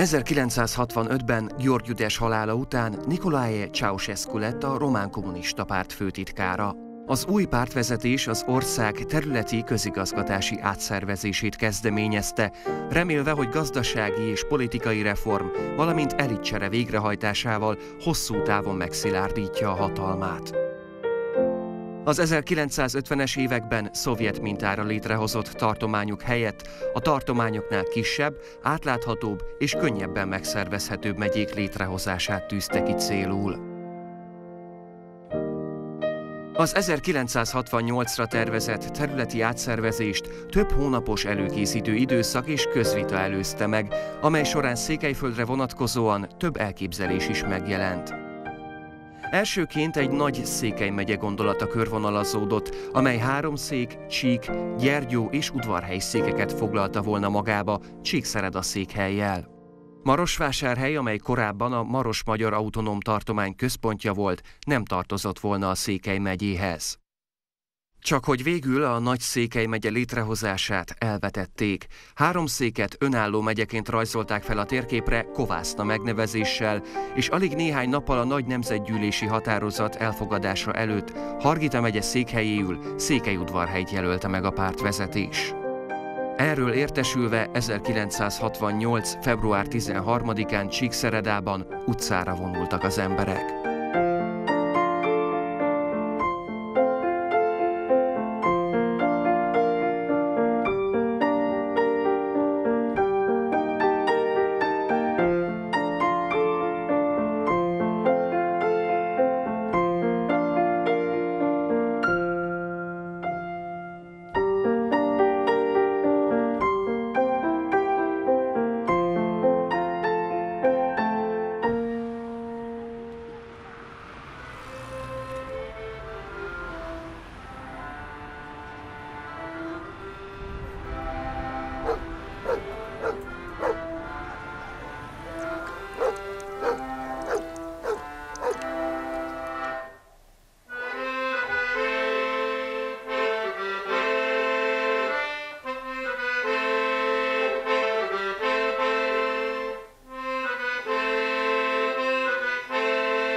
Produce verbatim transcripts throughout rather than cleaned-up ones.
ezerkilencszázhatvanötben Gheorghiu Deș halála után Nicolae Ceaușescu lett a Román Kommunista Párt főtitkára. Az új pártvezetés az ország területi közigazgatási átszervezését kezdeményezte, remélve, hogy gazdasági és politikai reform, valamint elitcsere végrehajtásával hosszú távon megszilárdítja a hatalmát. Az ezerkilencszázötvenes években szovjet mintára létrehozott tartományok helyett a tartományoknál kisebb, átláthatóbb és könnyebben megszervezhetőbb megyék létrehozását tűzte ki célul. Az ezerkilencszázhatvannyolcra tervezett területi átszervezést több hónapos előkészítő időszak és közvita előzte meg, amely során Székelyföldre vonatkozóan több elképzelés is megjelent. Elsőként egy nagy Székely megye gondolata körvonalazódott, amely Háromszék, Csík, Gyergyó és Udvarhely székeket foglalta volna magába Csíkszereda székhellyel. Marosvásárhely, amely korábban a Maros-Magyar Autonóm Tartomány központja volt, nem tartozott volna a Székely megyéhez. Csak hogy végül a nagy Székely megye létrehozását elvetették. Háromszéket önálló megyeként rajzolták fel a térképre Kovászna megnevezéssel, és alig néhány nappal a nagy nemzetgyűlési határozat elfogadása előtt Hargita megye székhelyéül Székelyudvarhelyt jelölte meg a pártvezetés. Erről értesülve ezerkilencszázhatvannyolc. február tizenharmadikán Csíkszeredában utcára vonultak az emberek.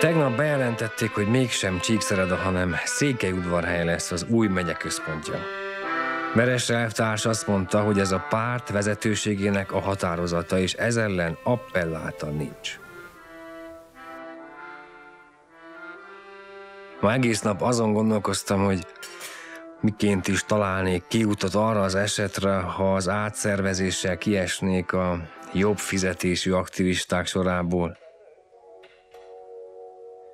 Tegnap bejelentették, hogy mégsem Csíkszereda, hanem Székelyudvarhely lesz az új megye központja. Veres elvtárs azt mondta, hogy ez a párt vezetőségének a határozata, és ez ellen appelláta nincs. Ma egész nap azon gondolkoztam, hogy miként is találnék kiutat arra az esetre, ha az átszervezéssel kiesnék a jobb fizetésű aktivisták sorából.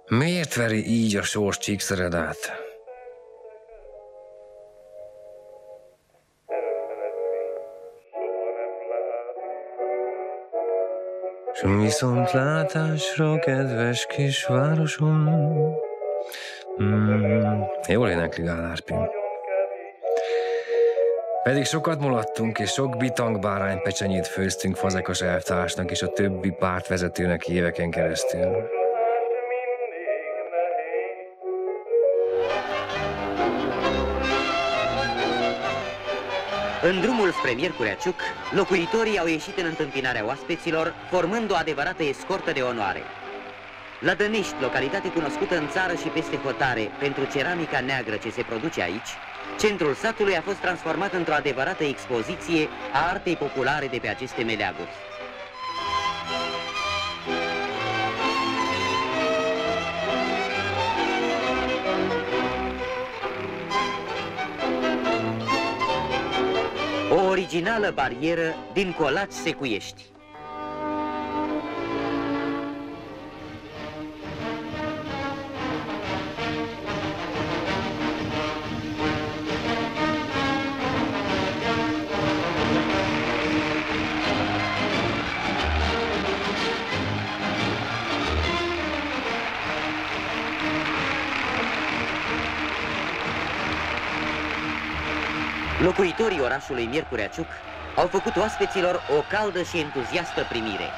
Miért veri így a sors Csíkszeredát? S viszontlátásra, kedves kisvárosom. Mm, jól énekli Gál Árpin. Pedig sokat mulattunk, és sok bitang báránypecsenyét főztünk Fazekas elvtársnak és a többi pártvezetőnek éveken keresztül. În drumul spre Miercurea Ciuc, locuitorii au ieșit în întâmpinarea oaspeților, formând o adevărată escortă de onoare. La Dănești, localitate cunoscută în țară și peste hotare pentru ceramica neagră ce se produce aici, centrul satului a fost transformat într-o adevărată expoziție a artei populare de pe aceste meleaguri. O originală barieră din colaci secuiești. Locuitorii orașului Miercurea Ciuc au făcut oaspeților o caldă și entuziastă primire.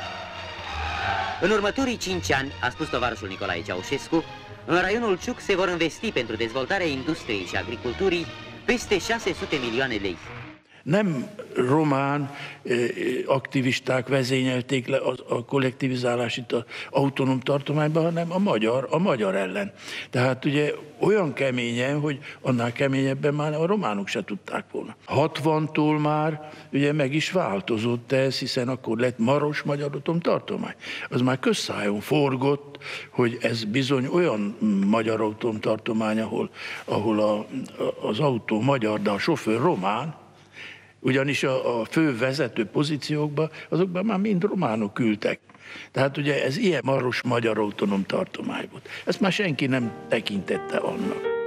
În următorii cinci ani, a spus tovarășul Nicolae Ceaușescu, în raionul Ciuc se vor investi pentru dezvoltarea industriei și agriculturii peste șase sute milioane lei. Nem román aktivisták vezényelték le a kollektivizálás itt az autonóm tartományban, hanem a magyar, a magyar ellen. Tehát ugye olyan keményen, hogy annál keményebben már a románok se tudták volna. hatvantól már ugye meg is változott ez, hiszen akkor lett Maros magyar autonóm tartomány. Az már közszájon forgott, hogy ez bizony olyan magyar autonóm tartomány, ahol, ahol a, az autó magyar, de a sofőr román, ugyanis a, a fő vezető pozíciókban azokban már mind románok ültek. Tehát ugye ez ilyen Maros magyar autonóm tartomány volt. Ezt már senki nem tekintette annak.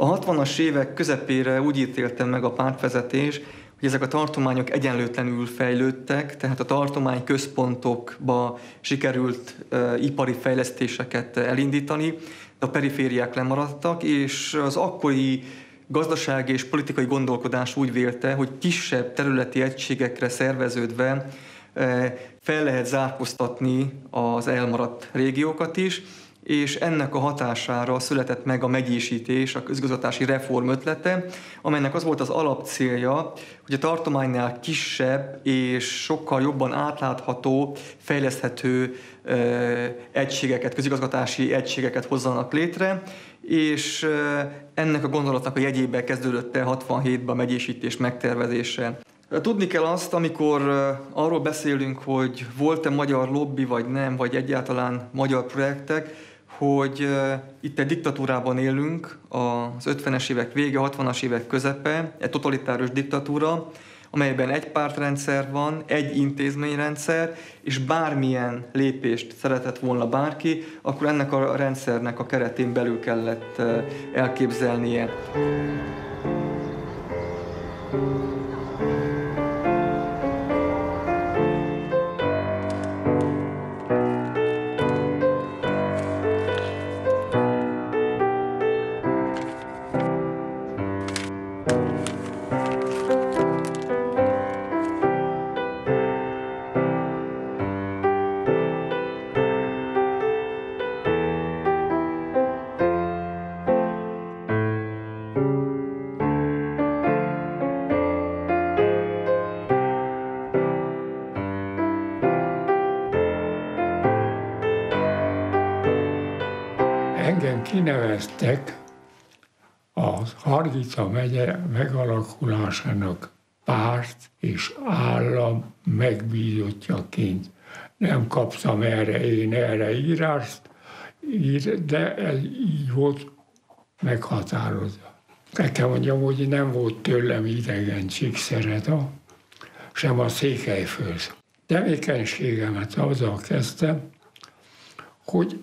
hatvanas évek közepére úgy ítélte meg a pártvezetés, hogy ezek a tartományok egyenlőtlenül fejlődtek, tehát a tartomány központokba sikerült uh, ipari fejlesztéseket elindítani, de a perifériák lemaradtak, és az akkori gazdasági és politikai gondolkodás úgy vélte, hogy kisebb területi egységekre szerveződve uh, fel lehet zárkóztatni az elmaradt régiókat is, és ennek a hatására született meg a megyésítés, a közigazgatási reform ötlete, amelynek az volt az alapcélja, hogy a tartománynál kisebb és sokkal jobban átlátható, fejleszthető egységeket, közigazgatási egységeket hozzanak létre, és ennek a gondolatnak a jegyében kezdődött el hatvanhétben a megyésítés megtervezése. Tudni kell azt, amikor arról beszélünk, hogy volt-e magyar lobby, vagy nem, vagy egyáltalán magyar projektek, hogy itt egy diktatúrában élünk, az ötvenes évek vége, hatvanas évek közepe, egy totalitárius diktatúra, amelyben egy pártrendszer van, egy intézményrendszer, és bármilyen lépést szeretett volna bárki, akkor ennek a rendszernek a keretén belül kellett elképzelnie. Engem kineveztek a Hargica megye megalakulásának párt és állam megbízottjaként. Nem kaptam erre én erre írást, de ez így volt meghatározva. Meg kell mondjam, hogy nem volt tőlem idegen Csíkszereda, sem a Székelyföld. Tevékenységemet azzal kezdtem, hogy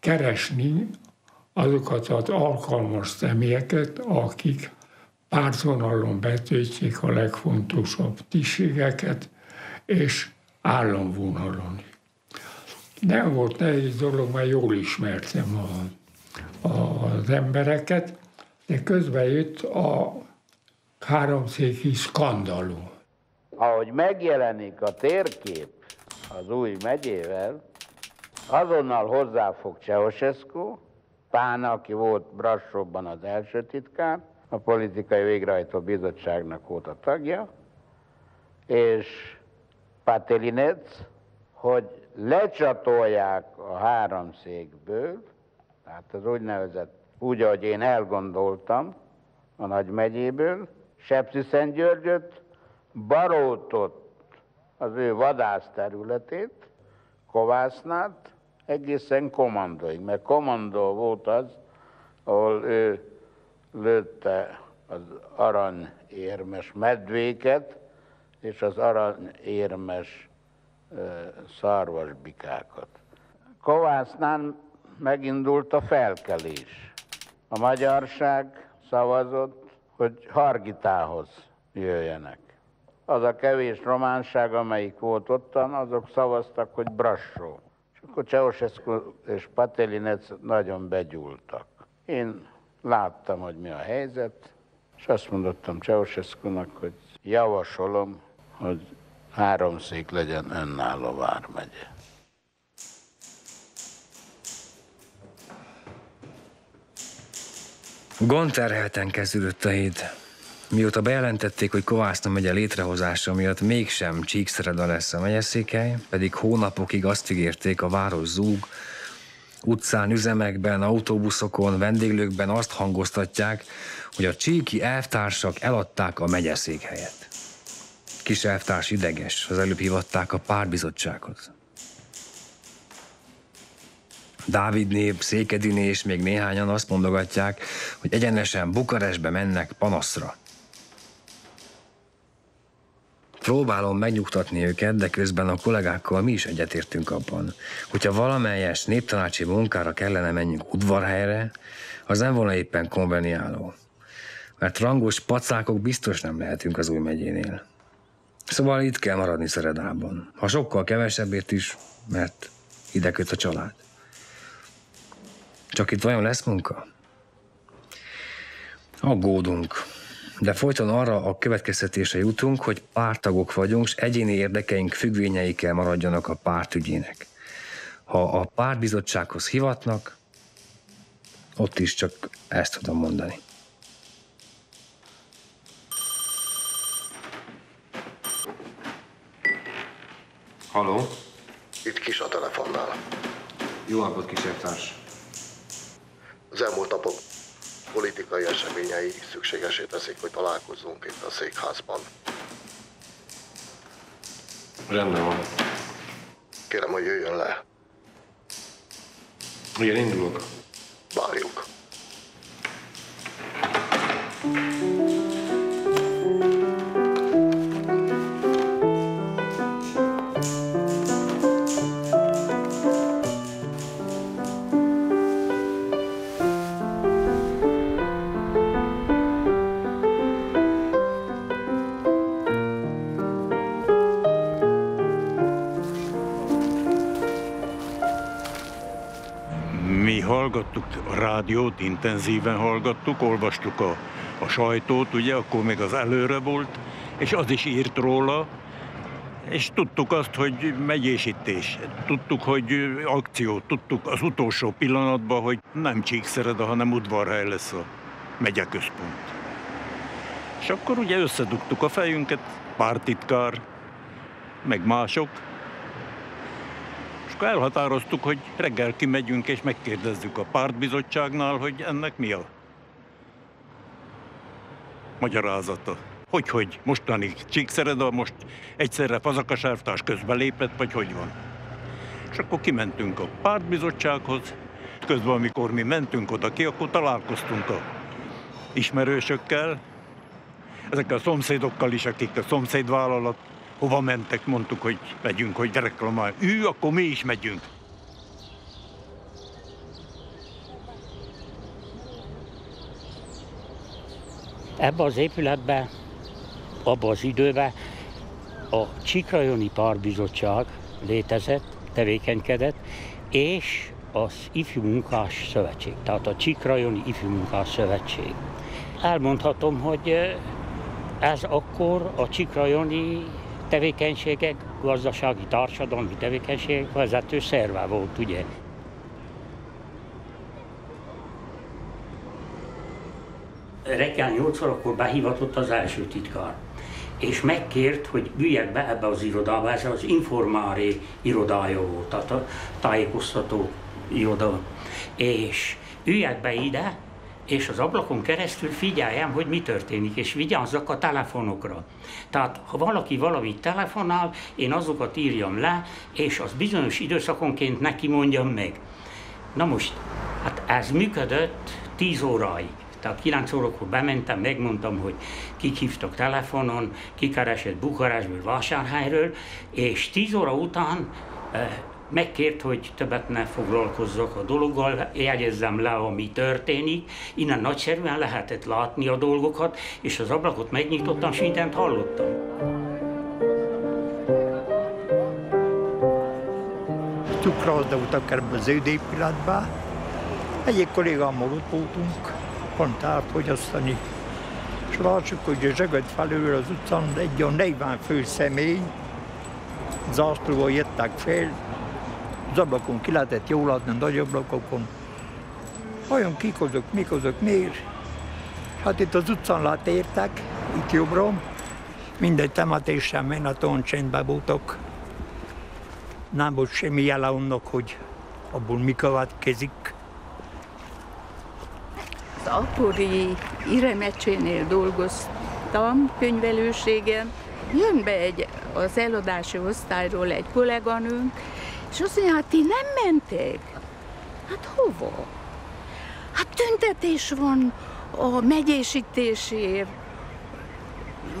keresni azokat az alkalmas személyeket, akik pártvonalon betöltsék a legfontosabb tisztségeket, és államvonalon. Nem volt nehéz dolog, mert jól ismertem a, a, az embereket, de közben jött a háromszéki skandalum. Ahogy megjelenik a térkép az új megyével, azonnal hozzáfog Ceausescu, Pán, aki volt Brassóban az első titkár, a politikai végrehajtó bizottságnak volt a tagja, és Patelinec, hogy lecsatolják a háromszékből, tehát az úgynevezett, úgy, ahogy én elgondoltam, a nagymegyéből, Sepsiszentgyörgyöt, Barótot, az ő vadászterületét, Kovásznát, egészen Komandóig, mert Komandó volt az, ahol ő lőtte az aranyérmes medvéket, és az aranyérmes szarvasbikákat. Kovásznán megindult a felkelés. A magyarság szavazott, hogy Hargitához jöjjenek. Az a kevés románság, amelyik volt ottan, azok szavaztak, hogy Brassó. És akkor Ceausescu és Patelinec nagyon begyúltak. Én láttam, hogy mi a helyzet, és azt mondottam Ceausescunak, hogy javasolom, hogy három szék legyen önálló vármegye. Gondterhelten kezdődött a hét. Mióta bejelentették, hogy Kovászna megye létrehozása miatt mégsem Csíkszereda lesz a megyeszékhely, pedig hónapokig azt ígérték, a város zúg, utcán, üzemekben, autóbuszokon, vendéglőkben azt hangoztatják, hogy a csíki elvtársak eladták a megyeszékhelyet. Kis elvtárs ideges, az előbb hivatták a párbizottsághoz. Dávidné, Székediné és még néhányan azt mondogatják, hogy egyenesen Bukarestbe mennek panaszra. Próbálom megnyugtatni őket, de közben a kollégákkal mi is egyetértünk abban, hogyha valamelyes néptanácsi munkára kellene menjünk udvarhelyre, az nem volna éppen konveniáló. Mert rangos pacákok biztos nem lehetünk az új megyénél. Szóval itt kell maradni Szeredában. Ha sokkal kevesebbért is, mert ide köt a család. Csak itt vajon lesz munka? Aggódunk, de folyton arra a következtetésre jutunk, hogy párttagok vagyunk, és egyéni érdekeink függvényeikkel maradjanak a pártügyének. Ha a pártbizottsághoz hivatnak, ott is csak ezt tudom mondani. Halló? Itt Kis a telefonnál. Jó napot, Kis elvtárs. Az elmúlt napok politikai eseményei szükségesé teszik, hogy találkozzunk itt a székházban. Rendben van. Kérem, hogy jöjjön le. Igen, indulok. Várjuk. Hallgattuk a rádiót, intenzíven hallgattuk, olvastuk a, a sajtót, ugye, akkor még az Előre volt, és az is írt róla, és tudtuk azt, hogy megyésítés, tudtuk, hogy akció, tudtuk az utolsó pillanatban, hogy nem Csíkszereda, hanem Udvarhely lesz a megyeközpont. És akkor ugye összedugtuk a fejünket, pártitkár, meg mások, és elhatároztuk, hogy reggel kimegyünk és megkérdezzük a pártbizottságnál, hogy ennek mi a magyarázata. Hogy, hogy mostanig Csíkszereda, most egyszerre Fazakas elvtárs közbelépett, vagy hogy van. És akkor kimentünk a pártbizottsághoz, közben amikor mi mentünk oda ki, akkor találkoztunk a ismerősökkel, ezekkel a szomszédokkal is, akik a szomszédvállalat, hova mentek, mondtuk, hogy megyünk, hogy reklamáljunk. Ő, akkor mi is megyünk. Ebben az épületben, abban az időben a Csíkrajoni Pártbizottság létezett, tevékenykedett, és az Ifjú Munkás Szövetség, tehát a Csíkrajoni Ifjú Munkás Szövetség. Elmondhatom, hogy ez akkor a Csíkrajoni tevékenységek, gazdasági, társadalmi tevékenységek vezető szerve volt, ugye. Reggel nyolc órakor behívatott az első titkár, és megkért, hogy üljek be ebbe az irodába, ez az informári irodája volt, tehát a tájékoztató iroda, és üljek be ide, és az ablakon keresztül figyeljem, hogy mi történik, és vigyázzak a telefonokra. Tehát, ha valaki valamit telefonál, én azokat írjam le, és az bizonyos időszakonként neki mondjam meg. Na most, hát ez működött tíz óráig. kilenc órakor bementem, megmondtam, hogy kik hívtak telefonon, kikeresett Bukarestből, Vásárhelyről, és tíz óra után megkért, hogy többet ne foglalkozzak a dologgal, jegyezzem le, ami történik. Innen nagyszerűen lehetett látni a dolgokat, és az ablakot megnyitottam, és mindent hallottam. Cukrászdaultak ebben az épületben. Egyik kollégámmal ott voltunk, pont elfogyasztani. És látjuk, hogy a zsögöd felül az utcán egy olyan negyven fő személy, zászlóval jöttek fel. Az ablakon ki lehetett jól látni, nagy ablakokon. Vajon kik azok, mik azok, miért? Hát itt az utcán látértek, itt jobbra. Mindegy temetés sem, én hát olyan csendben voltak. Nem volt semmi jele annak, hogy abból mi következik. Az akkori Iremecsénél dolgoztam könyvelőségen. Jön be egy, az eladási osztályról egy kolléganőnk, és azt mondja, hát ti nem mentek? Hát hova? Hát tüntetés van a megyésítésért.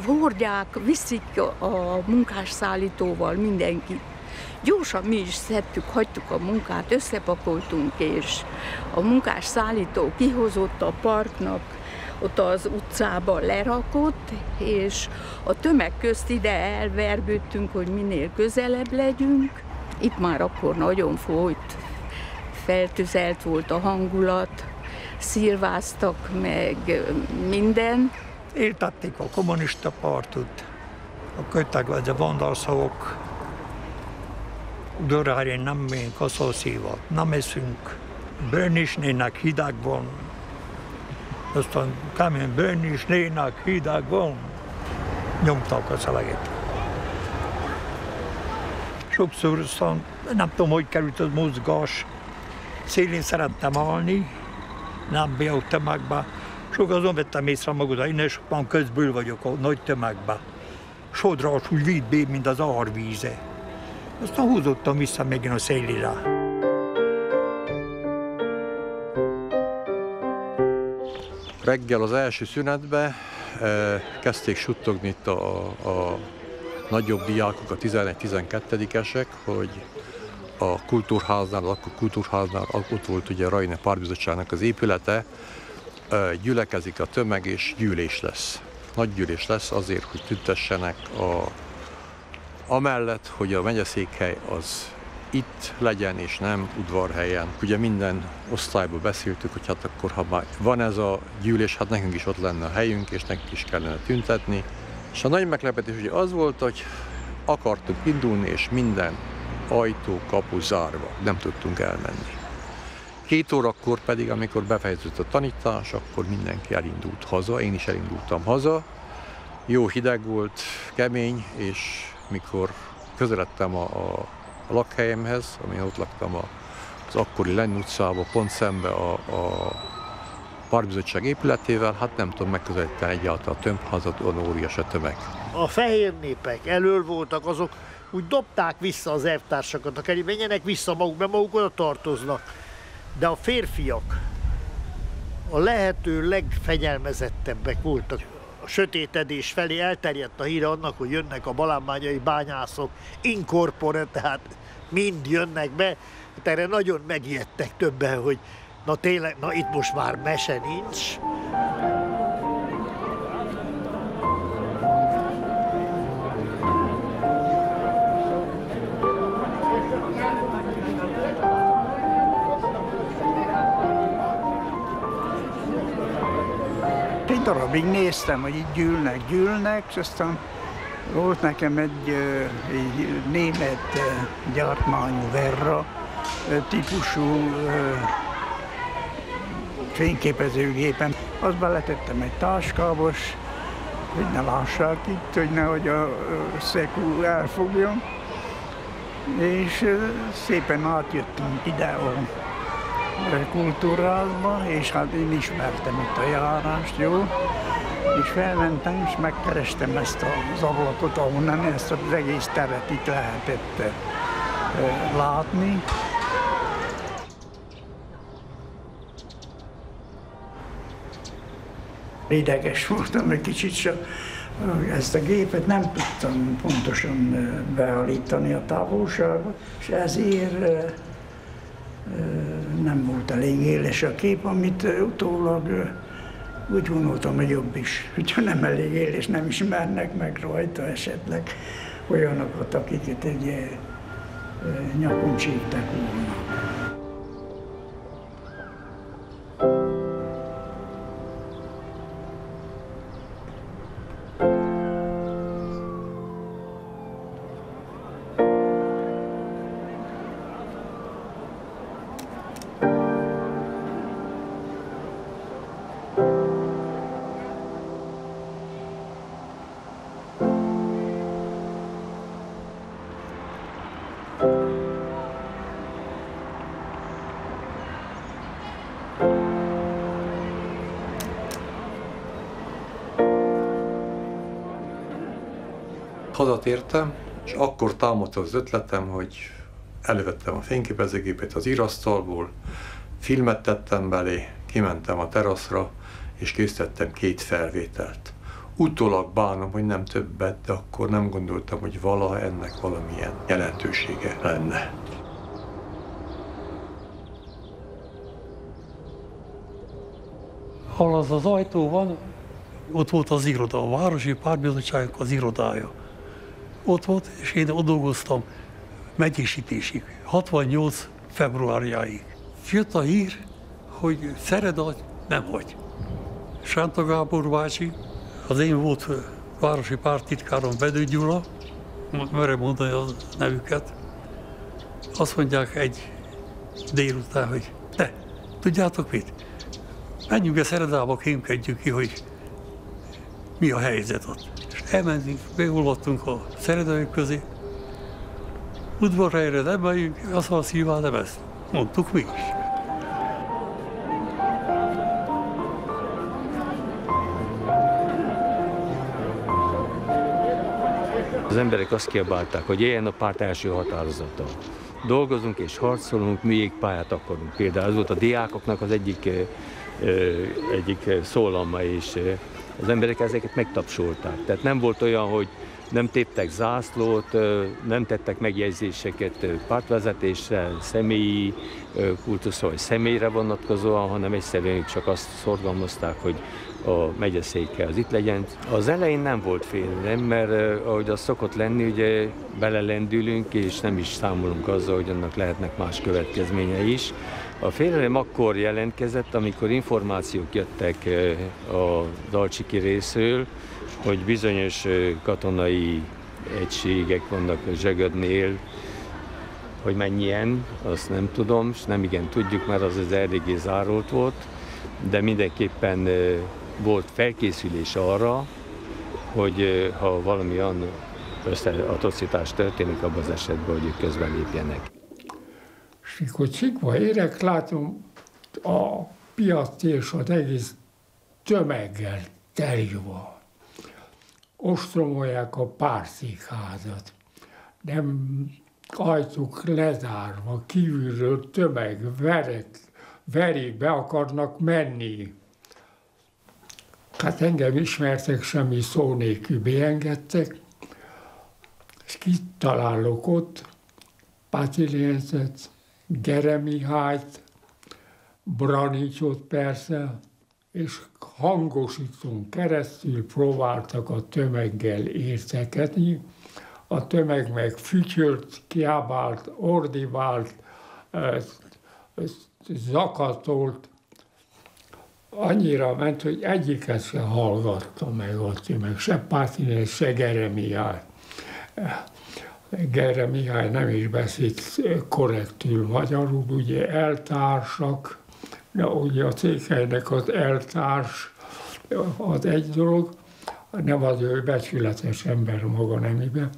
Hordják, viszik a munkásszállítóval mindenkit. Gyorsan mi is szedtük, hagytuk a munkát, összepakoltunk, és a munkásszállító kihozott a parknak, ott az utcában lerakott, és a tömeg közt ide elverbődtünk, hogy minél közelebb legyünk. Itt már akkor nagyon folyt, feltüzelt volt a hangulat, szilváztak meg minden. Éltették a kommunista pártot, a kötegvező vandalszavok, udorárén nem mink a szószívat, nem eszünk, bőnisnének hideg van, aztán kemény bőnisnének hideg van, nyomták a szeleget. Sokszor aztán, nem tudom, hogy került az mozgás, szélén szerettem állni, nem be a tömegbe. Sok azon vettem észre magad, én sokan közből vagyok a nagy tömegbe. Sodrás úgy vitt be, mint az árvíze. Aztán húzottam vissza megint a szélére. Reggel az első szünetben kezdték suttogni itt a, a nagyobb diákok, a tizenegy-tizenkettedikesek, hogy a kultúrháznál, akkor kultúrháznál, ott volt ugye a Rajne Pártbizottságnak az épülete, gyülekezik a tömeg, és gyűlés lesz. Nagy gyűlés lesz azért, hogy tüntessenek a, amellett, hogy a megyeszékhely az itt legyen, és nem udvarhelyen. Ugye minden osztályból beszéltük, hogy hát akkor, ha már van ez a gyűlés, hát nekünk is ott lenne a helyünk, és nekünk is kellene tüntetni. És a nagy meglepetés ugye az volt, hogy akartunk indulni, és minden ajtó, kapu zárva, nem tudtunk elmenni. Két órakor pedig, amikor befejeződött a tanítás, akkor mindenki elindult haza, én is elindultam haza. Jó hideg volt, kemény, és mikor közeledtem a, a, a lakhelyemhez, amin ott laktam a, az akkori Lenn utcába, pont szembe a, a Pártbizottság épületével, hát nem tudom, megközelíteni egyáltalán a tömpházat, olyan óriás a tömeg. A fehér népek elől voltak azok, úgy dobták vissza az elvtársakat, akár menjenek vissza maguk, mert maguk oda tartoznak. De a férfiak a lehető legfegyelmezettebbek voltak. A sötétedés felé elterjedt a híre annak, hogy jönnek a balánmányai bányászok, inkorpore, tehát mind jönnek be. Hát erre nagyon megijedtek többen, hogy na tényleg, na itt most már mese nincs. Egy darabig néztem, hogy itt gyűlnek, gyűlnek, és aztán volt nekem egy, egy német gyártmányú Verra típusú fényképezőgépen. Azt beletettem egy táskába, hogy ne lássák itt, hogy nehogy a szekú elfogjon. És szépen átjöttünk ide a kultúrházba, és hát én ismertem itt a járást, jó? És felmentem, és megkerestem ezt az ablakot, ahonnan ezt az egész teret itt lehetett látni. ideges voltam egy kicsit, csak ezt a gépet nem tudtam pontosan beállítani a távolságot, és ezért nem volt elég éles a kép, amit utólag úgy gondoltam, hogy jobb is, hogyha nem elég éles, nem ismernek meg rajta esetleg olyanokat, akiket egy nyakon csíptek volna. Hazatértem, és akkor támadt az ötletem, hogy elővettem a fényképezőgépet az írasztalból, filmet tettem belé, kimentem a teraszra, és készítettem két felvételt. Utólag bánom, hogy nem többet, de akkor nem gondoltam, hogy valaha ennek valamilyen jelentősége lenne. Ahol az az ajtó van, ott volt az iroda, a Városi Pártbizottságnak az irodája. Ott volt, és én ott dolgoztam megyésítésig, hatvannyolc februárjáig. Jött a hír, hogy Szereda nem hagy. Sánta Gábor bácsi, az én volt városi párttitkárom Vedő Gyula, merre mondani a nevüket, azt mondják egy délután, hogy te, tudjátok mit? Menjünk be Szeredába, kémkedjünk ki, hogy mi a helyzet ott. Elmentünk, beolvadtunk a szeredők közé, udvarra erre nem megyünk, azt a szíván nem ezt. Mondtuk mi is. Az emberek azt kiabálták, hogy éljen a párt első határozata. Dolgozunk és harcolunk, mi jégpályát akarunk. Például ez volt a diákoknak az egyik, egyik szólama, és az emberek ezeket megtapsolták. Tehát nem volt olyan, hogy nem téptek zászlót, nem tettek megjegyzéseket pártvezetésre, személyi kultuszra vagy személyre vonatkozóan, hanem egyszerűen csak azt szorgalmazták, hogy a megyeszéke az itt legyen. Az elején nem volt félelem, mert ahogy az szokott lenni, ugye belelendülünk és nem is számolunk azzal, hogy annak lehetnek más következményei is. A félelem akkor jelentkezett, amikor információk jöttek a Dalcsiki részről, hogy bizonyos katonai egységek vannak Zsegödnél, hogy mennyien, azt nem tudom, és nem igen tudjuk, mert az az eléggé zárolt volt, de mindenképpen volt felkészülés arra, hogy ha valamilyen összeatrocitás történik, abban az esetben, hogy ők közben lépjenek. És mikor csikva érek, látom a piactérsat egész tömeggel teli van. Ostromolják a pártikházat, nem ajtuk lezárva, kívülről tömeg verek, verik, be akarnak menni. Hát engem ismertek, semmi szó nélkül beengedtek, és kitalálok ott Páti Lőrincet, Gere Mihályt, Branicsot persze, és hangosítón keresztül próbáltak a tömeggel értekedni. A tömeg meg fütyült, kiabált, ordibált, zakatolt. Annyira ment, hogy egyiket se hallgatta meg a tömeg, se Pátiné, se Gere Mihály. Gere Mihály nem is beszélt korrektül magyarul, ugye eltársak, de ugye a Székelynek az eltárs az egy dolog, nem az ő becsületes ember maga nemiben.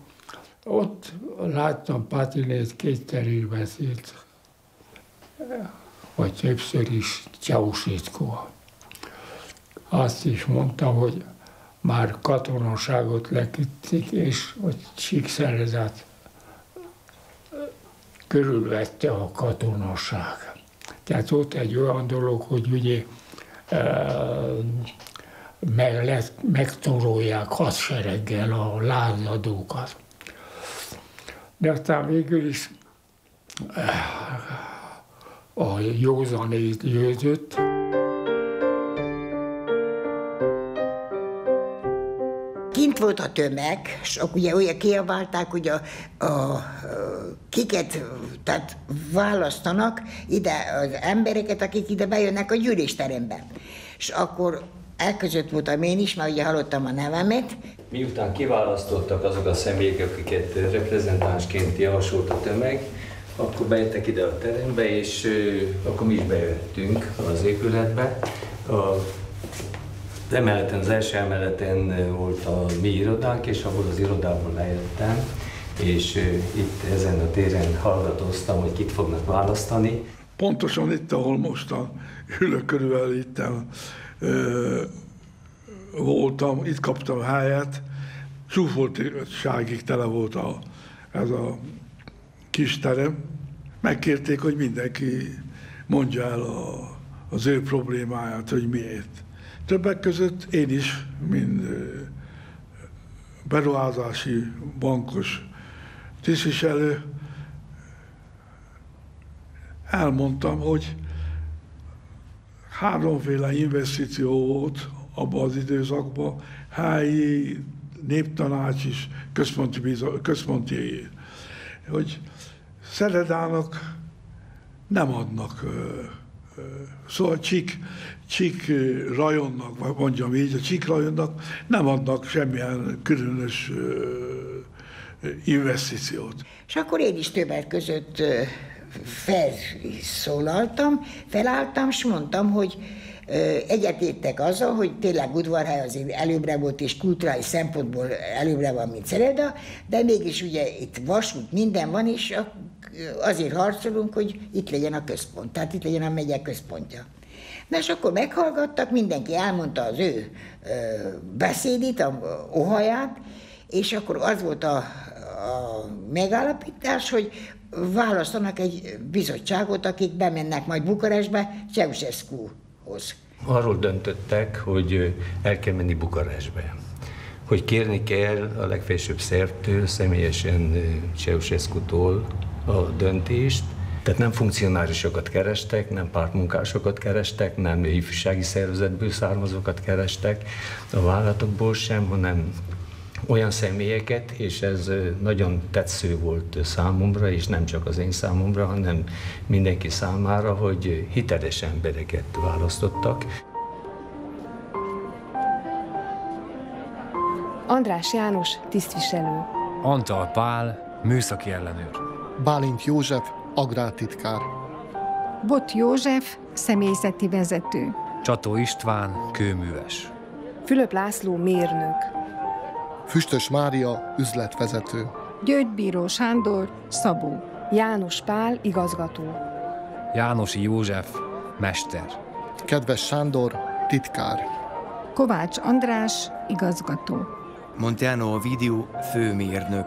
Ott láttam Pátinét kétszer is beszélt, vagy többször is Ceaușescu. Azt is mondta, hogy már katonaságot leküdték, és a Csíkszerezet körülvette a katonaság. Tehát ott egy olyan dolog, hogy ugye mellett megtorolják hadsereggel a lázadókat. De aztán végül is a józan győzött. Kint volt a tömeg, és ugye olyan kiabálták, hogy a, a, a, kiket tehát választanak ide az embereket, akik ide bejönnek a gyűlésterembe. És akkor elközött voltam én is, mert ugye hallottam a nevemet. Miután kiválasztottak azok a személyek, akiket reprezentánsként javasolt a tömeg, akkor bejöttek ide a terembe, és akkor mi is bejöttünk az épületbe. A Az emeleten, az első emeleten volt a mi irodánk, és abból az irodából lejöttem, és itt ezen a téren hallgatoztam, hogy kit fognak választani. Pontosan itt, ahol most a ülök, körülbelül itt ö, voltam, itt kaptam helyet, zsúfoltságig tele volt a, ez a kis terem. Megkérték, hogy mindenki mondja el a, az ő problémáját, hogy miért. Többek között én is, mint beruházási bankos tisztviselő, elmondtam, hogy háromféle investíció volt abban az időszakban, helyi, néptanács és központi, központi, hogy Szeredának nem adnak. Szóval csík, csík rajonnak, vagy mondjam így, a csík rajonnak nem adnak semmilyen különös investíciót. És akkor én is többek között felszólaltam, felálltam, és mondtam, hogy egyetértek azzal, hogy tényleg Udvarhely azért előbbre volt, és kulturális szempontból előbbre van, mint Szereda, de mégis ugye itt vasút, minden van, és azért harcolunk, hogy itt legyen a központ, tehát itt legyen a megye központja. Na és akkor meghallgattak, mindenki elmondta az ő beszédét, a óhaját, és akkor az volt a, a megállapítás, hogy választanak egy bizottságot, akik bemennek majd Bukarestbe, Ceausescuhoz. Arról döntöttek, hogy el kell menni Bukarestbe, hogy kérni kell a legfelsőbb szervtől, személyesen Ceausescutól a döntést. Tehát nem funkcionárisokat kerestek, nem pártmunkásokat kerestek, nem ifjúsági szervezetből származókat kerestek, a vállalatokból sem, hanem olyan személyeket, és ez nagyon tetsző volt számomra, és nem csak az én számomra, hanem mindenki számára, hogy hiteles embereket választottak. András János, tisztviselő. Antal Pál, műszaki ellenőr. Bálint József, agrártitkár. Bot József, személyzeti vezető. Csató István, kőműves. Fülöp László, mérnök. Füstös Mária, üzletvezető. Györgybíró Sándor, szabó. János Pál, igazgató. Jánosi József, mester. Kedves Sándor, titkár. Kovács András, igazgató. Montiano Ovidiu, főmérnök.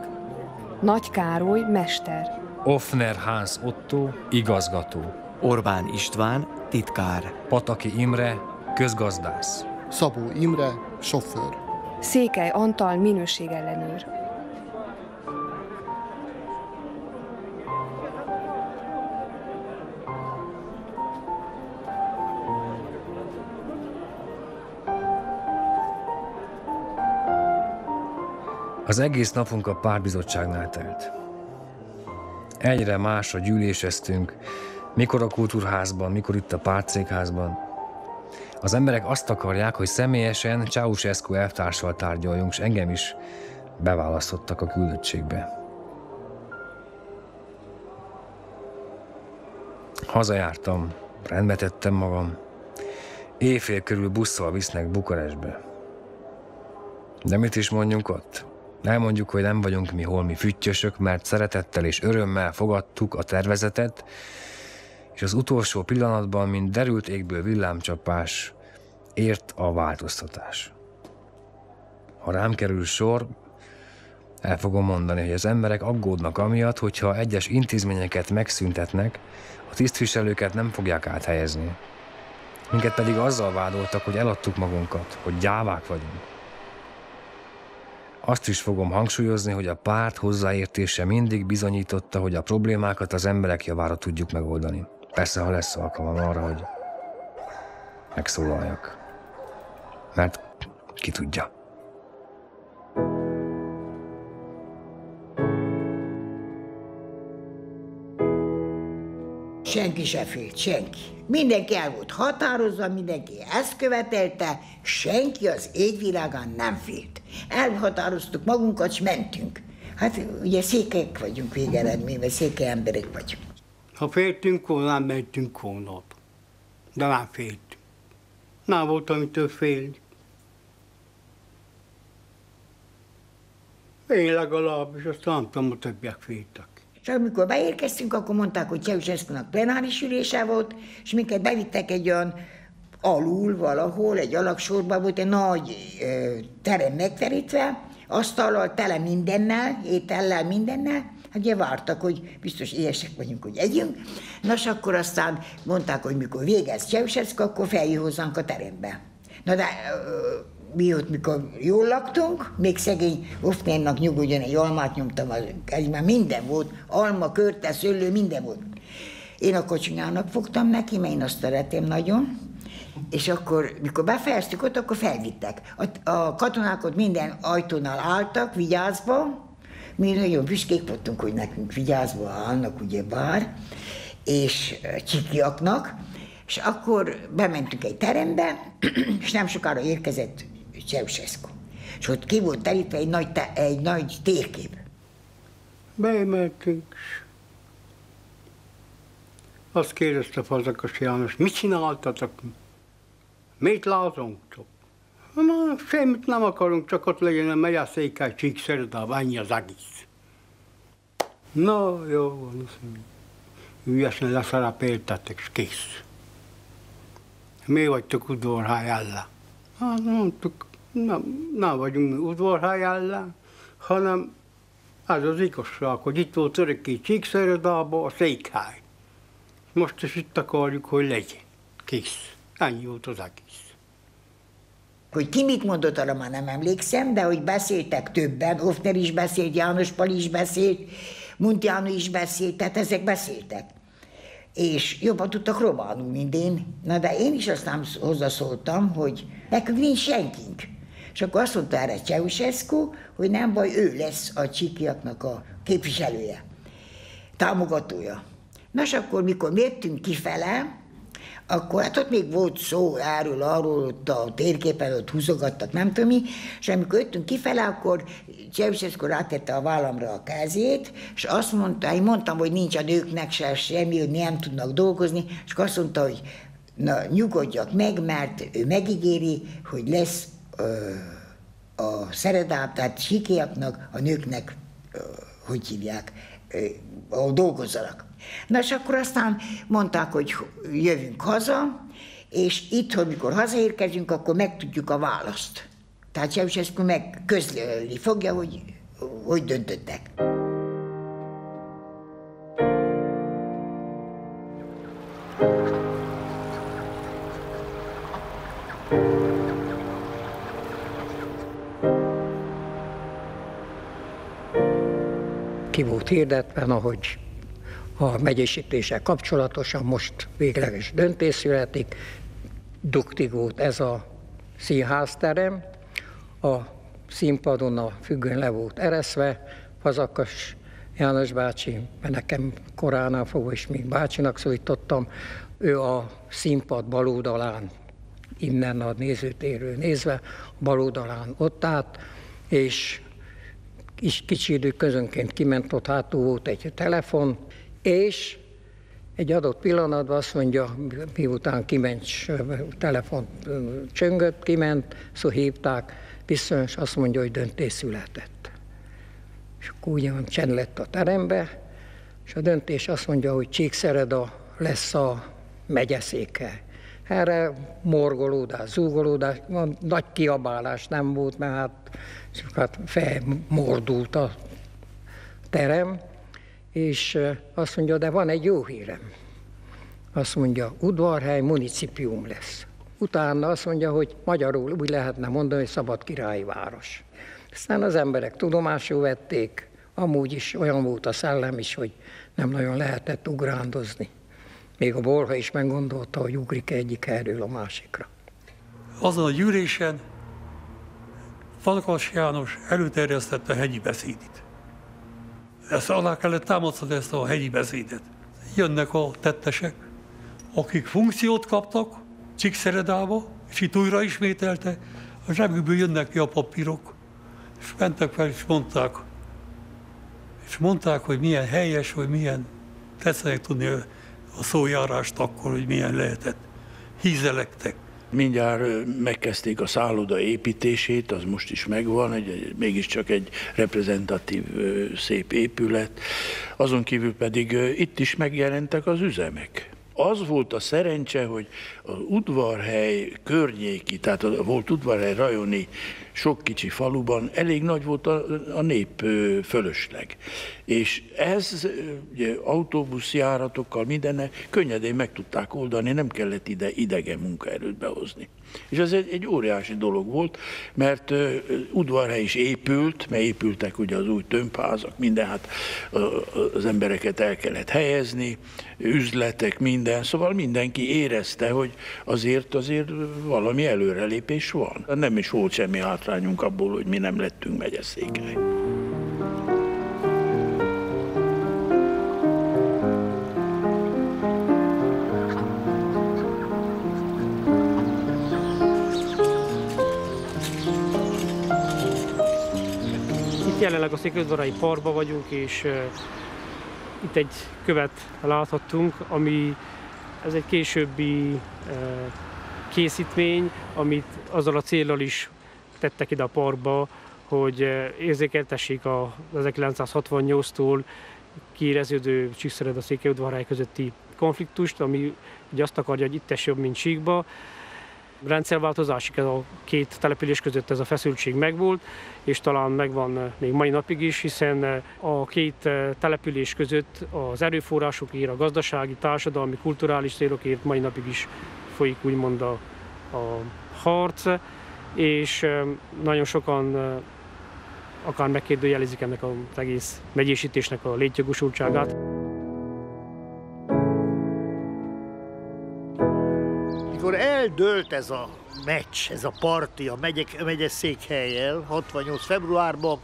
Nagy Károly, mester. Offner Hans Otto, igazgató. Orbán István, titkár. Pataki Imre, közgazdász. Szabó Imre, sofőr. Székely Antal, minőségellenőr. Az egész napunk a pártbizottságnál telt. Egyre másra gyűléseztünk, mikor a kultúrházban, mikor itt a pártszékházban. Az emberek azt akarják, hogy személyesen Ceausescu elvtársal tárgyaljunk, és engem is beválasztottak a küldöttségbe. Hazajártam, rendbe tettem magam. Éjfél körül busszal visznek Bukarestbe. De mit is mondjunk ott? Elmondjuk, hogy nem vagyunk mi holmi füttyösök, mert szeretettel és örömmel fogadtuk a tervezetet, és az utolsó pillanatban, mint derült égből villámcsapás, ért a változtatás. Ha rám kerül sor, el fogom mondani, hogy az emberek aggódnak amiatt, hogyha egyes intézményeket megszüntetnek, a tisztviselőket nem fogják áthelyezni. Minket pedig azzal vádoltak, hogy eladtuk magunkat, hogy gyávák vagyunk. Azt is fogom hangsúlyozni, hogy a párt hozzáértése mindig bizonyította, hogy a problémákat az emberek javára tudjuk megoldani. Persze, ha lesz alkalmam arra, hogy megszólaljak. Mert ki tudja. Senki se félt, senki. Mindenki el volt határozva, mindenki ezt követelte, senki az égvilágán nem félt. Elhatároztuk magunkat, és mentünk. Hát ugye székelyek vagyunk végeredményben, székely emberek vagyunk. Ha féltünk volna, mentünk volna. De már féltünk. Nem volt, amitől félni. Én legalább, és aztán nem tudom, a többiek féltek. És amikor beérkeztünk, akkor mondták, hogy Ceausescu-nak plenáris ülése volt, és minket bevittek egy olyan alul valahol, egy alagsorban volt egy nagy ö, terem megterítve, asztallal, tele mindennel, étellel, mindennel. Hát ugye vártak, hogy biztos éhesek vagyunk, hogy együnk. Nos, akkor aztán mondták, hogy mikor végez Ceausescu, akkor feljön hozzánk a terembe. Na de... Ö, mi ott, mikor jól laktunk, még szegény Hofnernak nyugodjon egy almát nyomtam, az már minden volt, alma, körte, szőlő, minden volt. Én a kocsinyának fogtam neki, mert én azt szeretem nagyon, és akkor, mikor befejeztük ott, akkor felvittek. A, a katonák ott minden ajtónál álltak, vigyázba, mi nagyon büszkék voltunk, hogy nekünk vigyázba állnak, ugye bár, és csikiaknak, és akkor bementünk egy terembe, és nem sokára érkezett Ceausescu. És ott ki volt terítve egy nagy, egy nagy térkép. Beemeltünk. Azt kérdezte Fazekas János, mit csináltatok? Mit lázongtok? Na, semmit nem akarunk, csak ott legyen a megyeszékely Csíkszeredában, ennyi az egész. Na, jó van, ügyesen leszerepeltetek, és kész. Mi vagytok udvarháj ellen? Hát mondtuk, nem, nem vagyunk mi udvarháj ellen, hanem ez az igazság, hogy itt volt örökké Csíkszeredában a székhely. Most is itt akarjuk, hogy legyen. Kész. Ennyi volt az egész. Hogy ki mit mondott, arra már nem emlékszem, de hogy beszéltek többen, Hofner is beszélt, János Pali is beszélt, Muntiano is beszélt, tehát ezek beszéltek. És jobban tudtak románul, mint én. Na de én is aztán hozzászóltam, hogy nekünk nincs senkink. És akkor azt mondta erre Ceausescu, hogy nem baj, ő lesz a csikiaknak a képviselője, támogatója. Na és akkor, mikor mértünk kifele, akkor hát ott még volt szó erről, arról, ott a térképen ott húzogattak, nem tudom mi, és amikor jöttünk kifele, akkor Ceausescu rátette a vállamra a kezét, és azt mondta, én mondtam, hogy nincs a nőknek se semmi, hogy nem tudnak dolgozni, és azt mondta, hogy na, nyugodjak meg, mert ő megígéri, hogy lesz ö, a Szeredáb, tehát síkiaknak, a nőknek, ö, hogy hívják, ö, ahol dolgozzanak. Na és akkor aztán mondták, hogy jövünk haza, és itthon, mikor hazaérkezünk, akkor megtudjuk a választ. Tehát Ceausescu meg közlölni fogja, hogy hogy döntöttek. Ki volt hirdetve, ahogy a megyésítéssel kapcsolatosan most végleges döntés születik. Duktig volt ez a színházterem, a színpadon a függöny le volt ereszve, Fazekas János bácsi, mert nekem koránál fogva is még bácsinak szólítottam, ő a színpad bal oldalán, innen a nézőtérről nézve, bal oldalán ott állt, és kicsi idő közönként kiment, ott hátul volt egy telefon, és egy adott pillanatban azt mondja, miután kiment, telefon csöngött, kiment, szóval hívták, vissza, és azt mondja, hogy döntés született. És akkor úgy van, csend lett a terembe, és a döntés azt mondja, hogy Csíkszereda lesz a megyeszékhely. Erre morgolódás, zúgolódás, nagy kiabálás nem volt, mert hát, hát felmordult a terem, és azt mondja, de van egy jó hírem. Azt mondja, Udvarhely municipium lesz. Utána azt mondja, hogy magyarul úgy lehetne mondani, hogy Szabadkirályi város. Aztán az emberek tudomásul vették, amúgy is olyan volt a szellem is, hogy nem nagyon lehetett ugrándozni. Még a Bolha is meggondolta, hogy ugrik egyik erről a másikra. Azon a gyűlésen Farkas János előterjesztette a hegyi beszédit. Ezt alá kellett támasztani, ezt a hegyi beszédet. Jönnek a tettesek, akik funkciót kaptak Csíkszeredába, és itt újra ismételte, a zsebükből jönnek ki a papírok, és mentek fel, és mondták, és mondták, hogy milyen helyes, hogy milyen tetszenek tudni a szójárást akkor, hogy milyen lehetett. Hízelektek. Mindjárt megkezdték a szálloda építését, az most is megvan, egy, mégiscsak egy reprezentatív, szép épület. Azon kívül pedig itt is megjelentek az üzemek. Az volt a szerencse, hogy az Udvarhely környéki, tehát a volt Udvarhely rajoni sok kicsi faluban elég nagy volt a, a nép fölösleg. És ez ugye, autóbuszjáratokkal mindennek könnyedén meg tudták oldani, nem kellett ide idegen munkaerőt behozni. És ez egy, egy óriási dolog volt, mert uh, Udvarhely is épült, mert épültek ugye az új tömbházak, minden, hát uh, az embereket el kellett helyezni, üzletek, minden, szóval mindenki érezte, hogy azért azért valami előrelépés van. Nem is volt semmi hátrányunk abból, hogy mi nem lettünk megyeszékely. Jelenleg a Székelyudvarhelyi Parkban vagyunk, és uh, itt egy követ láthattunk, ami ez egy későbbi uh, készítmény, amit azzal a céllal is tettek ide a parkba, hogy uh, érzékeltessék a ezerkilencszázhatvannyolctól kiéreződő Csíkszereda Székelyudvarhely közötti konfliktust, ami ugye azt akarja, hogy itt tess jobb, mint Csíkba. Rendszerváltozásig ez a két település között ez a feszültség megvolt, és talán megvan még mai napig is, hiszen a két település között az erőforrásokért, a gazdasági, társadalmi, kulturális célokért mai napig is folyik úgymond a, a harc, és nagyon sokan akár megkérdőjelezik ennek az egész megyésítésnek a létjogosultságát. Amikor eldőlt ez a meccs, ez a parti a megyeszékhelyjel hatvannyolc februárban,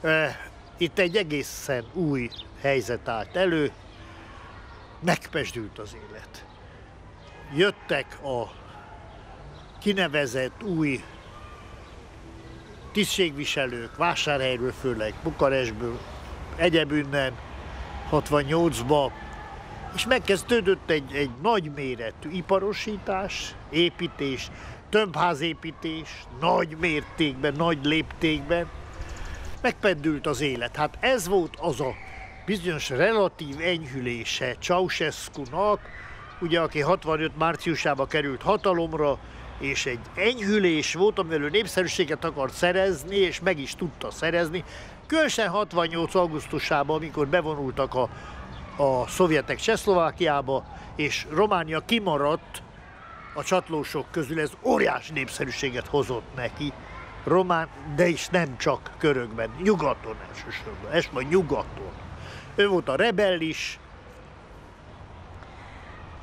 eh, itt egy egészen új helyzet állt elő, megpesdült az élet. Jöttek a kinevezett új tisztségviselők, Vásárhelyről főleg, Bukarestből, egyebünnen hatvannyolcban, és megkezdődött egy, egy nagyméretű iparosítás, építés, tömbházépítés, nagy mértékben, nagy léptékben. Megpendült az élet. Hát ez volt az a bizonyos relatív enyhülése Ceausescu-nak, ugye, aki hatvanöt márciusában került hatalomra, és egy enyhülés volt, amivel ő népszerűséget akart szerezni, és meg is tudta szerezni. Különösen hatvannyolc augusztusában, amikor bevonultak a a szovjetek Csehszlovákiába, és Románia kimaradt a csatlósok közül, ez óriási népszerűséget hozott neki, román, de is nem csak körökben, nyugaton elsősorban, ez majd nyugaton. Ő volt a rebellis.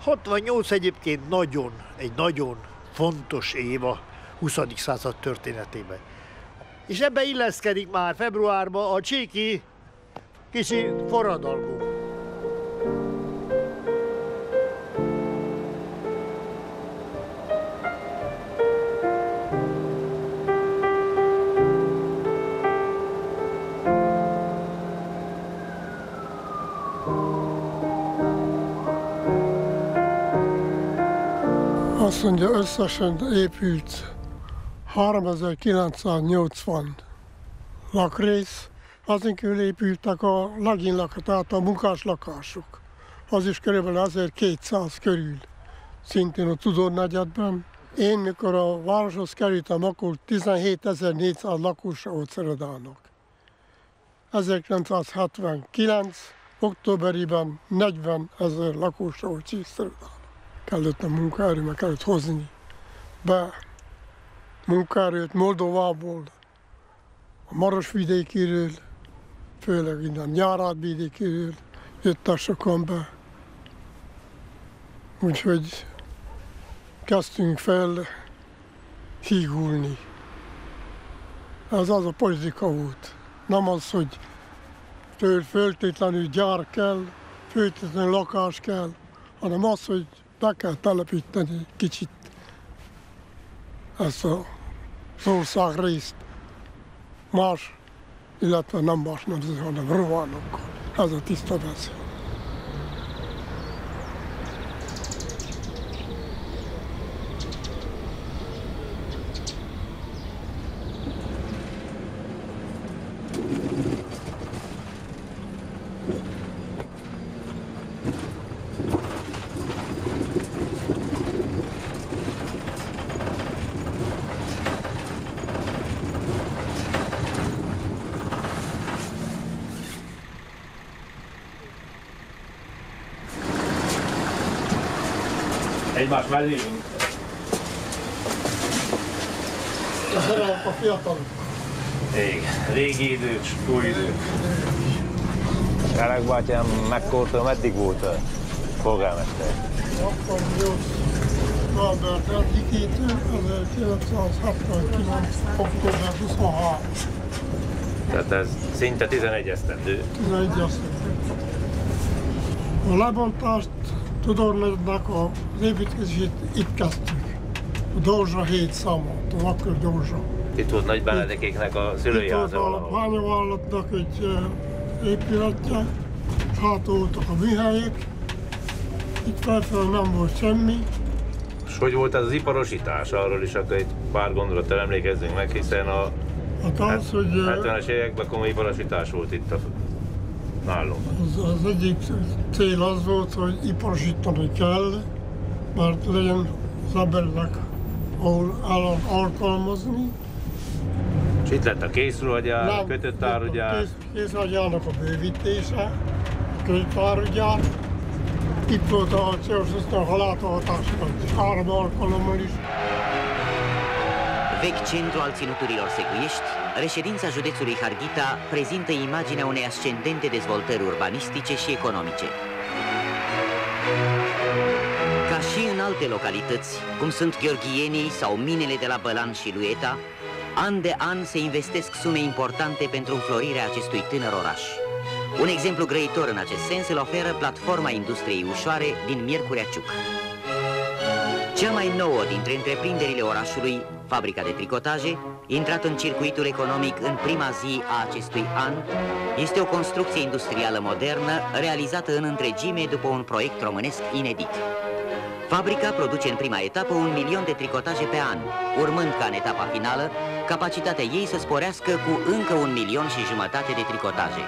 hatvannyolc egyébként nagyon, egy nagyon fontos év a huszadik század történetében. És ebbe illeszkedik már februárban a csíki kicsi forradalmunk. Azt mondja, összesen épült háromezer-kilencszáznyolcvan lakrész, azon kívül épültek a laginlakok, tehát a munkáslakások. Az is körülbelül ezerkétszáz körül, szintén a Tudor-negyedben. Én, mikor a városhoz kerültem, akkor tizenhétezer-négyszáz lakósa volt Szeredának. ezerkilencszázhetvenkilenc októberiben negyvenezer lakosra, hogy Csiszterudán kellett a munkaerő, meg kellett hozni be munkaerőt Moldovából, a Marosvidékiről, főleg innen Nyárádvidékiről jöttek sokan be. Úgyhogy kezdtünk fel hígulni. Ez az a politika volt. Nem az, hogy föltétlenül gyár kell, föltétlenül lakás kell, hanem az, hogy be kell telepíteni kicsit ezt az ország részt más, illetve nem más nemzet, hanem rovánokkal. Ez a tiszta beszél. Egymás mellé ülünk. A fiatalok. Igen, régi idők, új idők. Kálák bátyám, mekkortól meddig volt a polgármester? ezerkilencszázhatvankilenc október huszonharmadika. Tehát ez szinte tizenegy esztendő. tizenegy esztendő. A lebontást Tudormednek az építkezését itt kezdtük. A Dózsa hét számot, a akkor Dózsa. Itt volt Nagy Benedikéknek a szülői háza valahol. Itt volt a Bányavállatnak egy épületje, hátul voltak a műhelyek, itt felfelé nem volt semmi. És hogy volt ez az iparosítás? Arról is akkor egy pár gondolattal emlékezzünk meg, hiszen a hát hetvenes években komoly iparosítás volt itt. A... Az, az egyik cél az volt, hogy iparosítani kell, mert legyen az embernek, ahol el alkalmazni. És itt lett a készruhagyár, a kötött árugyár. Készruhagyárnak a bővítése, a kötött árugyár. Itt volt a Csehország halátohatásokat, három alkalommal is. Vechi centru al ținuturilor secuiești, reședința județului Harghita prezintă imaginea unei ascendente dezvoltări urbanistice și economice. Ca și în alte localități, cum sunt Gheorghienii sau minele de la Bălan și Luieta, an de an se investesc sume importante pentru înflorirea acestui tânăr oraș. Un exemplu grăitor în acest sens îl oferă platforma industriei ușoare din Miercurea Ciuc. Cea mai nouă dintre întreprinderile orașului, fabrica de tricotaje, intrat în circuitul economic în prima zi a acestui an, este o construcție industrială modernă realizată în întregime după un proiect românesc inedit. Fabrica produce în prima etapă un milion de tricotaje pe an, urmând ca în etapa finală capacitatea ei să sporească cu încă un milion și jumătate de tricotaje.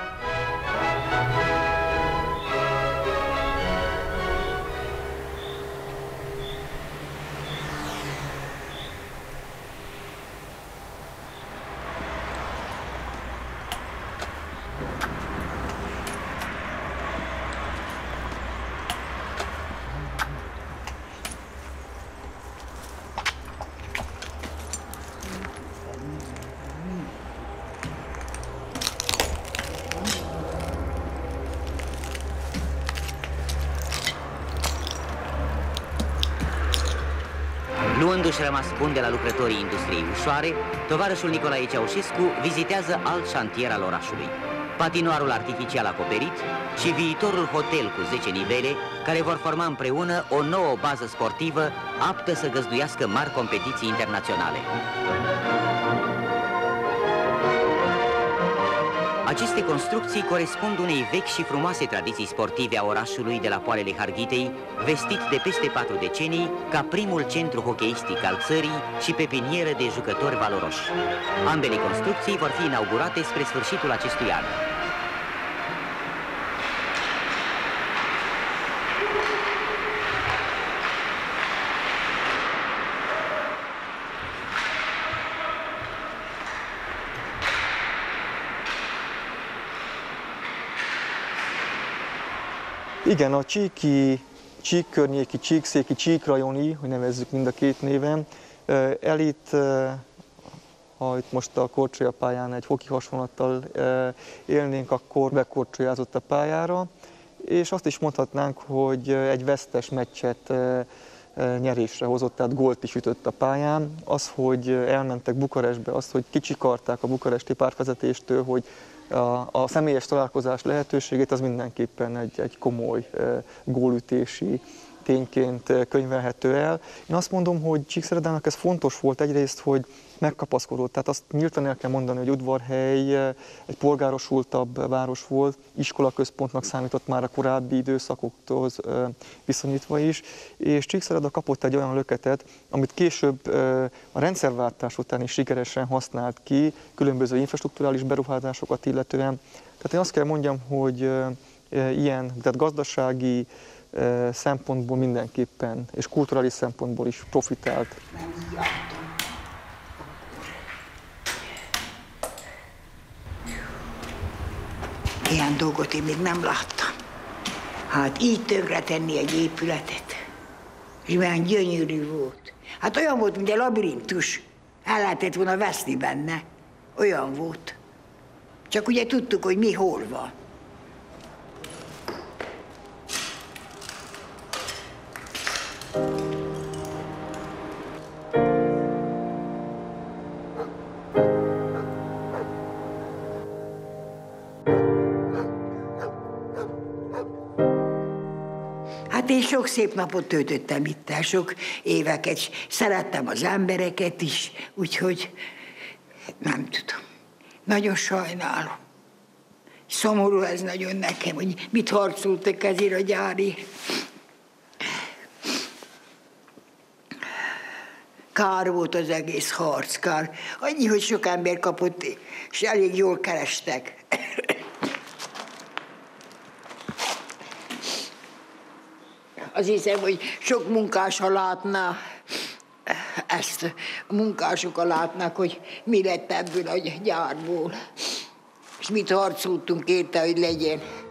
Luându-și rămas bun de la lucrătorii industriei ușoare, tovarășul Nicolae Ceaușescu vizitează alt șantier al orașului, patinoarul artificial acoperit și viitorul hotel cu zece nivele, care vor forma împreună o nouă bază sportivă aptă să găzduiască mari competiții internaționale. Aceste construcții corespund unei vechi și frumoase tradiții sportive a orașului de la poalele Harghitei, vestit de peste patru decenii ca primul centru hocheistic al țării și pepinieră de jucători valoroși. Ambele construcții vor fi inaugurate spre sfârșitul acestui an. Igen, a csíki, csík környéki, csíkszéki, csíkrajoni, hogy nevezzük mind a két néven, elit, ha itt most a Korcsolya pályán egy hoki hasonlattal élnénk, akkor bekorcsolyázott a pályára, és azt is mondhatnánk, hogy egy vesztes meccset nyerésre hozott, tehát gólt is ütött a pályán. Az, hogy elmentek Bukarestbe, az, hogy kicsikarták a bukaresti pártvezetéstől, hogy a, a személyes találkozás lehetőségét, az mindenképpen egy, egy komoly gólütési tényként könyvelhető el. Én azt mondom, hogy Csíkszeredának ez fontos volt egyrészt, hogy megkapaszkodott, tehát azt nyíltan el kell mondani, hogy Udvarhely egy polgárosultabb város volt, iskolaközpontnak számított már a korábbi időszakokhoz viszonyítva is, és Csíkszereda kapott egy olyan löketet, amit később a rendszerváltás után is sikeresen használt ki, különböző infrastrukturális beruházásokat illetően. Tehát én azt kell mondjam, hogy ilyen, tehát gazdasági szempontból mindenképpen, és kulturális szempontból is profitált. Ilyen dolgot én még nem láttam. Hát így tönkretenni egy épületet. És milyen gyönyörű volt. Hát olyan volt, mint egy labirintus. El lehetett volna veszni benne. Olyan volt. Csak ugye tudtuk, hogy mi hol van. Hát én sok szép napot töltöttem itt, sok éveket, és szerettem az embereket is, úgyhogy nem tudom. Nagyon sajnálom. Szomorú ez nagyon nekem, hogy mit harcoltak ezért a gyári. Kár volt az egész harc, kár. Annyi, hogy sok ember kapott, és elég jól kerestek. Azt hiszem, hogy sok munkás, ha látná ezt, a munkások, ha látnák, hogy mi lett ebből a gyárból, és mit harcoltunk érte, hogy legyen.